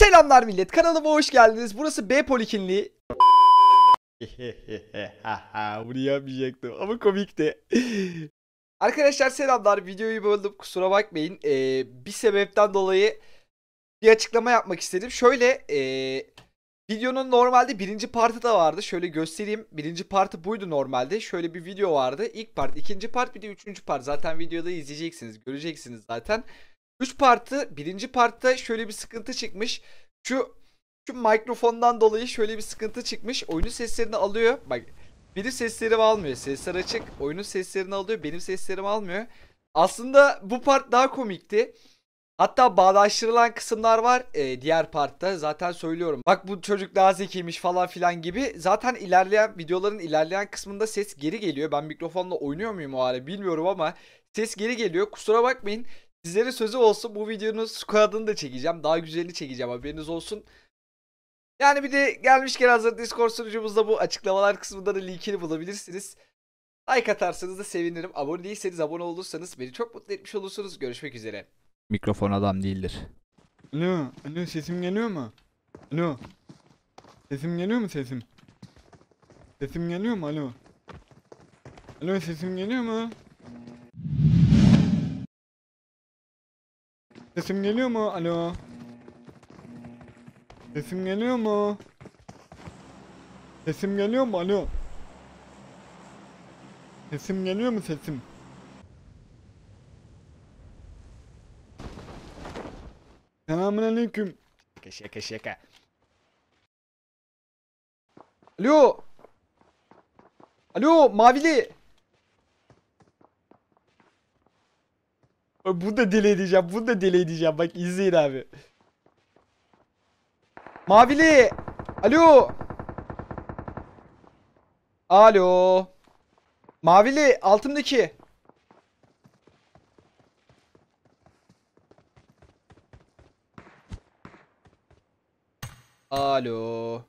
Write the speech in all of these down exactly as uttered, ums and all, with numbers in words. Selamlar millet, kanalıma hoş geldiniz. Burası B Polikliniği. Bunu yapmayacaktım ama komikti. Arkadaşlar selamlar, videoyu böldüm, kusura bakmayın. Ee, bir sebepten dolayı bir açıklama yapmak istedim. Şöyle e, videonun normalde birinci partı da vardı. Şöyle göstereyim, birinci partı buydu normalde. Şöyle bir video vardı. İlk part, ikinci part, bir de üçüncü part. Zaten videoda izleyeceksiniz, göreceksiniz zaten. Üç partı, birinci partta şöyle bir sıkıntı çıkmış. Şu şu mikrofondan dolayı şöyle bir sıkıntı çıkmış. Oyunun seslerini alıyor. Bak, benim seslerimi almıyor. Sesler açık. Oyunun seslerini alıyor. Benim seslerimi almıyor. Aslında bu part daha komikti. Hatta bağdaştırılan kısımlar var e, diğer partta. Zaten söylüyorum. Bak, bu çocuk daha zekiymiş falan filan gibi. Zaten ilerleyen videoların ilerleyen kısmında ses geri geliyor. Ben mikrofonla oynuyor muyum o hale bilmiyorum ama ses geri geliyor. Kusura bakmayın. Sizlere sözü olsun, bu videonun squad'ını da çekeceğim. Daha güzelini çekeceğim, haberiniz olsun. Yani bir de gelmişken hazır Discord sunucumuzda bu açıklamalar kısmında da linkini bulabilirsiniz. Like atarsanız da sevinirim. Abone değilseniz abone olursanız beni çok mutlu etmiş olursunuz. Görüşmek üzere. Mikrofon adam değildir. Alo, alo, sesim geliyor mu? Alo. Sesim geliyor mu sesim? Sesim geliyor mu? Alo. Alo, sesim geliyor mu? Sesim geliyor mu? Alo. Sesim geliyor mu? Sesim geliyor mu? Alo. Sesim geliyor mu sesim? Selamünaleyküm. Şaka şaka şaka. Alo. Alo mavili. Bunu da delay edeceğim, bunu da delay edeceğim. Bak izleyin abi. Mavili! Alo! Alo! Mavili, altımdaki! Alo!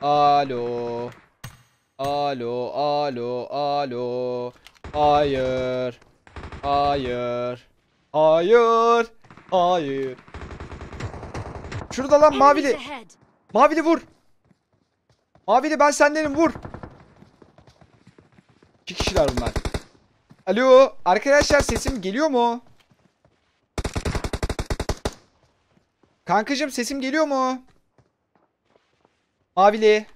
Alo! Alo, alo, alo! Hayır! Hayır! Hayır! Hayır! Şurada lan mavili! Mavili vur! Mavili ben sendenim, vur! İki kişiler bunlar. Alo! Arkadaşlar sesim geliyor mu? Kankacığım sesim geliyor mu? Mavili!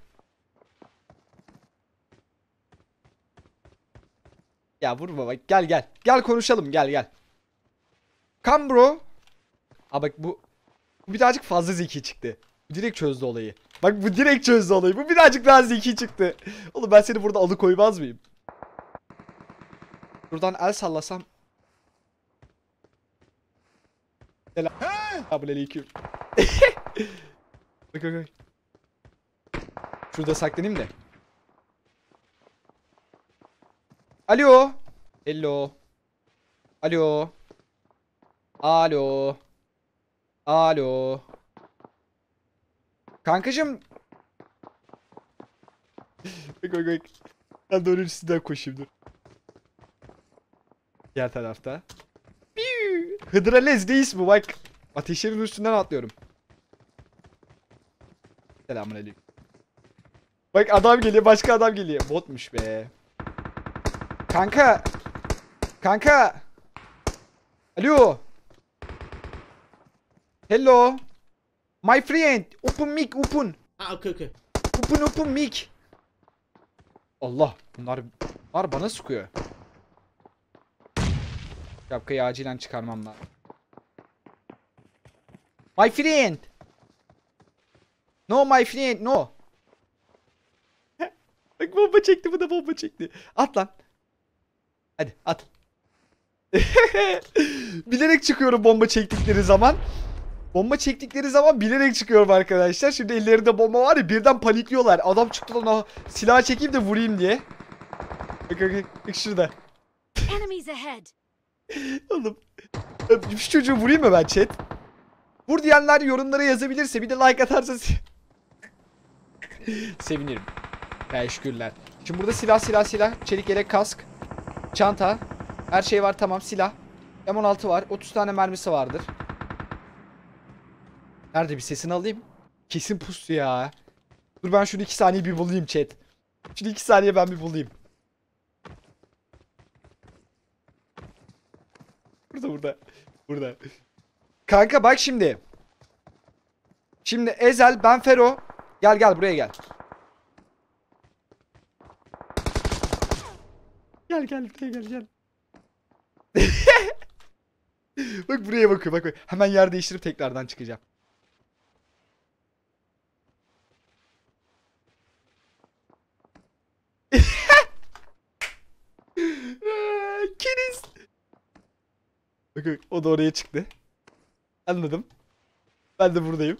Ya vurma bak, gel gel. Gel konuşalım, gel gel. Come bro. Aa bak bu... Bu birazcık fazla zeki çıktı. Direkt çözdü olayı. Bak bu direkt çözdü olayı. Bu birazcık daha zeki çıktı. Oğlum ben seni burada alıkoymaz mıyım? Buradan el sallasam. Selam. Selamünaleyküm. Bak bak bak. Şurada saklanayım da. Alo. Hello. Alo. Alo. Alo. Kankacığım. Bak bak bak. Ben de onun üstünden koşayım dur. Diğer tarafta. Hıdralez değil mi bak. Ateşlerin üstünden atlıyorum. Selamünaleyküm. Bak adam geliyor, başka adam geliyor. Botmuş be. Kanka. Kanka. Alo. Hello. My friend. Open mic, open. Ha, okey okey. Open, open mic. Allah. Bunlar, bunlar bana sıkıyor. Şapkayı acilen çıkarmam lazım. My friend. No my friend, no. Bak bomba çekti, bu da bomba çekti. At lan. Hadi at. Bilerek çıkıyorum bomba çektikleri zaman. Bomba çektikleri zaman bilerek çıkıyorum arkadaşlar. Şimdi ellerinde bomba var ya, birden panikliyorlar. Adam çıktı lan, silah çekeyim de vurayım diye. Bak bak bak şurada. Oğlum. Şu çocuğu vurayım mı ben chat? Vur diyenler yorumlara yazabilirse, bir de like atarsanız sevinirim. Teşekkürler. Şimdi burada silah silah silah. Çelik yelek, kask. Çanta. Her şey var, tamam. Silah. M on altı var. otuz tane mermisi vardır. Nerede, bir sesini alayım. Kesin pustu ya. Dur ben şunu iki saniye bir bulayım chat. Şunu iki saniye ben bir bulayım. Burada burada. Burada. Kanka bak şimdi. Şimdi Ezel, ben Fero. Gel gel buraya gel. Gel gel buraya gel gel. Bak buraya bakıyor, bak, bak. Hemen yer değiştirip tekrardan çıkacağım. Kiriz. Bak, bak o da oraya çıktı. Anladım. Ben de buradayım.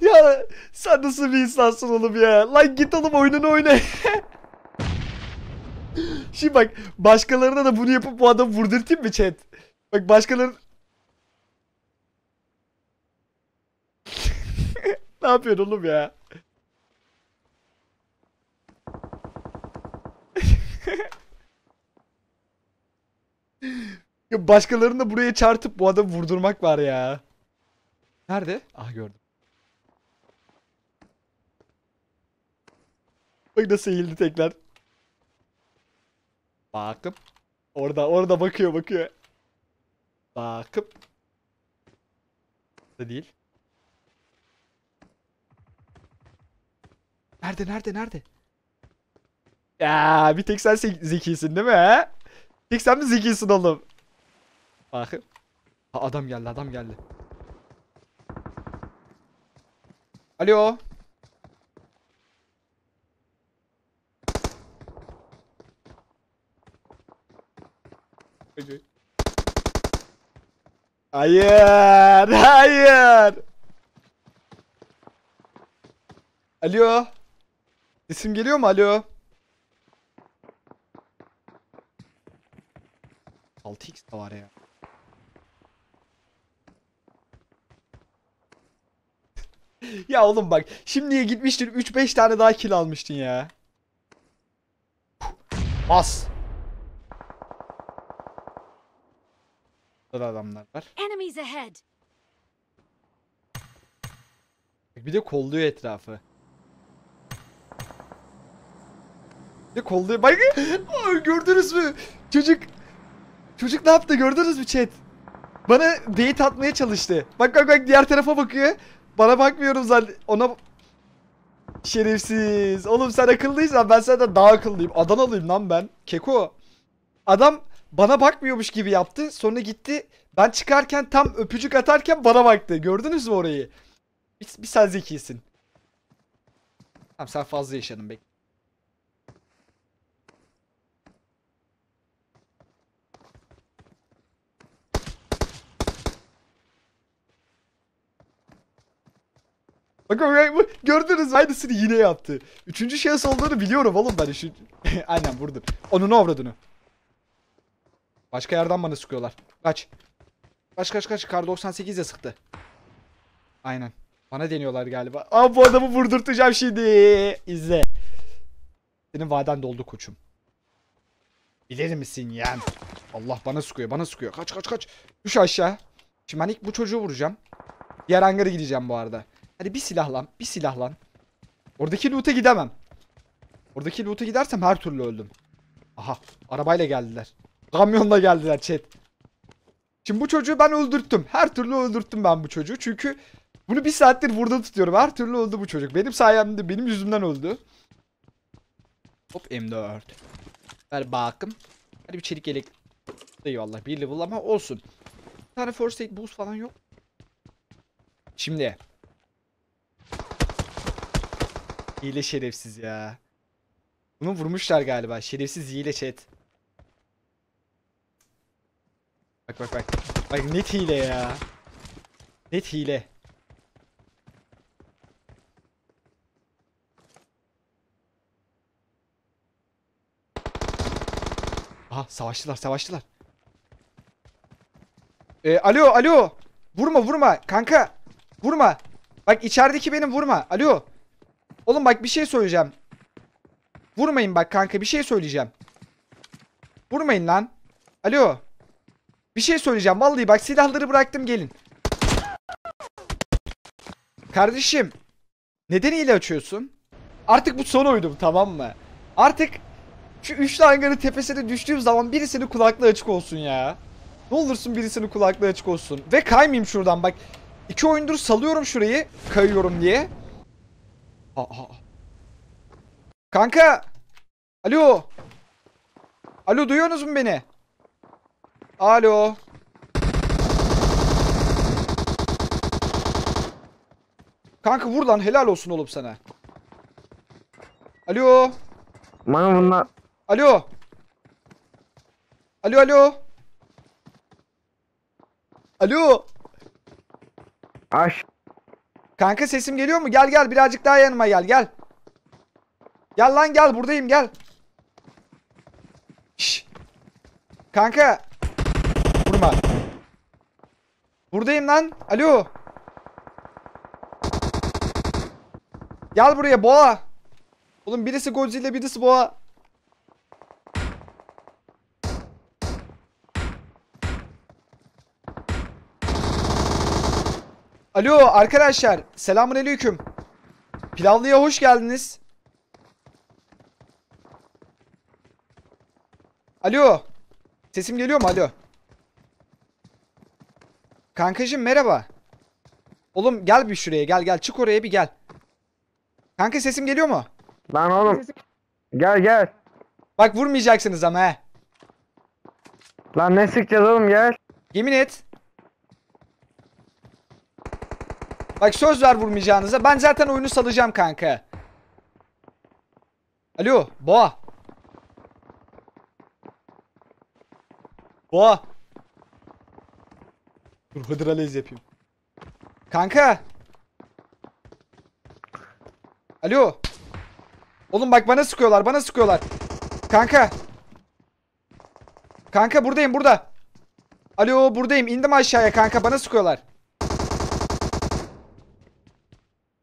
Ya sen nasıl bir insansın oğlum ya? Lan git oğlum oyununu oyna. Şimdi bak, başkalarına da bunu yapıp bu adamı vurdurtayım mı chat? Bak başkaları... Ne yapıyorsun oğlum ya? Ya başkalarını da buraya çarpıp bu adamı vurdurmak var ya. Nerede? Ah gördüm. Bak nasıl eğildi tekrar. Bakıp. Orada orada bakıyor bakıyor. Bakıp. Da değil. Nerede nerede nerede? Ya bir tek sen zekisin değil mi ha? Bir tek sen mi zekisin oğlum? Bakıp. Ha, adam geldi adam geldi. Alo. Hayır, hayır. Alo. Sesim geliyor mu? Alo. altı x da var ya. Ya oğlum bak, şimdiye gitmiştin üç beş tane daha kill almıştın ya. Bas. Burada adamlar var. Bir de kolluyor etrafı. Bir de kolluyor. Bak gördünüz mü? Çocuk Çocuk ne yaptı gördünüz mü chat? Bana bait atmaya çalıştı. Bak bak bak diğer tarafa bakıyor. Bana bakmıyorum zaten. Ona... Şerefsiz. Oğlum sen akıllıysan ben senden daha akıllıyım. Adanalıyım lan ben. Keko. Adam... Bana bakmıyormuş gibi yaptı. Sonra gitti. Ben çıkarken tam öpücük atarken bana baktı. Gördünüz mü orayı? Bir, bir sen zekisin. Tamam sen fazla yaşadın bekle. Bakın gördünüz mü? Aynısını yine yaptı. Üçüncü şahıs olduğunu biliyorum oğlum ben. Şu... Aynen vurdum. Onun avradını. Başka yerden bana sıkıyorlar. Kaç. Kaç kaç kaç. Kar doksan sekiz'e sıktı. Aynen. Bana deniyorlar galiba. Aa bu adamı vurdurtacağım şimdi. İzle. Senin vaden doldu koçum. Bilir misin yani? Allah bana sıkıyor. Bana sıkıyor. Kaç kaç kaç. Düş aşağı. Şimdi ben ilk bu çocuğu vuracağım. Diğer hangara gideceğim bu arada. Hadi bir silahlan. Bir silahlan. Oradaki loot'a gidemem. Oradaki loot'a gidersem her türlü öldüm. Aha. Arabayla geldiler. Kamyonla geldiler chat. Şimdi bu çocuğu ben öldürttüm. Her türlü öldürttüm ben bu çocuğu. Çünkü bunu bir saattir burada tutuyorum. Her türlü öldü bu çocuk. Benim sayemde, benim yüzümden öldü. Hop M dört. Ver bakım. Hadi bir çelik yelek. Eyvallah bir level ama olsun. Bir tane first aid boost falan yok. Şimdi. Hile şerefsiz ya. Bunu vurmuşlar galiba. Şerefsiz hile chat. Bak bak bak. Bak net hile ya. Net hile. Aha savaştılar savaştılar. Ee, alo alo. Vurma vurma kanka. Vurma. Bak içerideki benim vurma. Alo. Oğlum bak bir şey söyleyeceğim. Vurmayın bak kanka bir şey söyleyeceğim. Vurmayın lan. Alo. Bir şey söyleyeceğim. Vallahi bak, silahları bıraktım, gelin. Kardeşim. Neden hile açıyorsun? Artık bu son oyunum, tamam mı? Artık şu üçlü hangarın tepesine düştüğüm zaman birisinin kulaklığı açık olsun ya. Ne olursun birisinin kulaklığı açık olsun. Ve kaymayayım şuradan bak. İki oyundur salıyorum şurayı. Kayıyorum diye. Aha. Kanka. Alo. Alo, duyuyorsunuz mu beni? Alo. Kanka vur lan, helal olsun oğlum sana. Alo. Bana bunlar. Alo. Alo alo. Alo. Aş. Kanka sesim geliyor mu? Gel gel, birazcık daha yanıma gel gel. Gel lan gel, buradayım gel. Şşş. Kanka. Vurma. Buradayım lan. Alo. Gel buraya boğa. Oğlum birisi Godzilla, birisi boğa. Alo arkadaşlar, selamünaleyküm. Pilavlıya hoş geldiniz. Alo. Sesim geliyor mu? Alo. Kankacığım merhaba. Oğlum gel bir şuraya, gel gel, çık oraya bir gel. Kanka sesim geliyor mu? Lan oğlum. Sesim... Gel gel. Bak vurmayacaksınız ama he. Lan ne sıkacağız oğlum, gel. Yemin et. Bak söz ver vurmayacağınıza. Ben zaten oyunu salacağım kanka. Alo boğa. Boğa. Dur hıdralez yapayım. Kanka. Alo. Oğlum bak bana sıkıyorlar, bana sıkıyorlar. Kanka. Kanka buradayım, burada. Alo buradayım, indim aşağıya kanka, bana sıkıyorlar.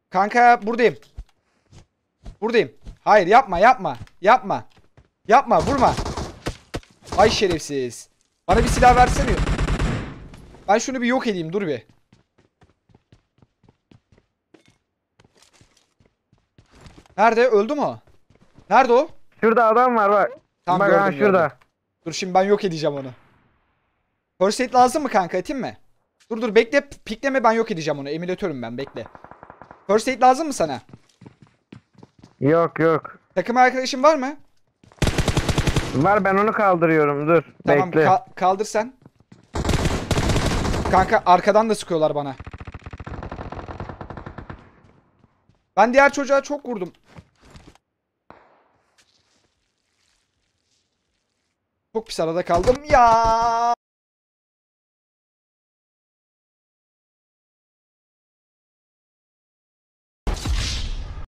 Kanka buradayım. Buradayım. Hayır yapma yapma. Yapma. Yapma vurma. Ay şerefsiz. Bana bir silah versene. Ben şunu bir yok edeyim, dur bir. Nerede? Öldü mü o? Nerede o? Şurada adam var bak. Tam bak ha, şurada. Gördüm. Dur şimdi ben yok edeceğim onu. First aid lazım mı kanka, atayım mı? Dur dur bekle, pikleme, ben yok edeceğim onu. Emülatörüm ben, bekle. First aid lazım mı sana? Yok yok. Takım arkadaşın var mı? Var, ben onu kaldırıyorum, dur. Tamam, bekle. Ka kaldır sen. Kanka arkadan da sıkıyorlar bana. Ben diğer çocuğa çok vurdum. Çok pis arada kaldım ya.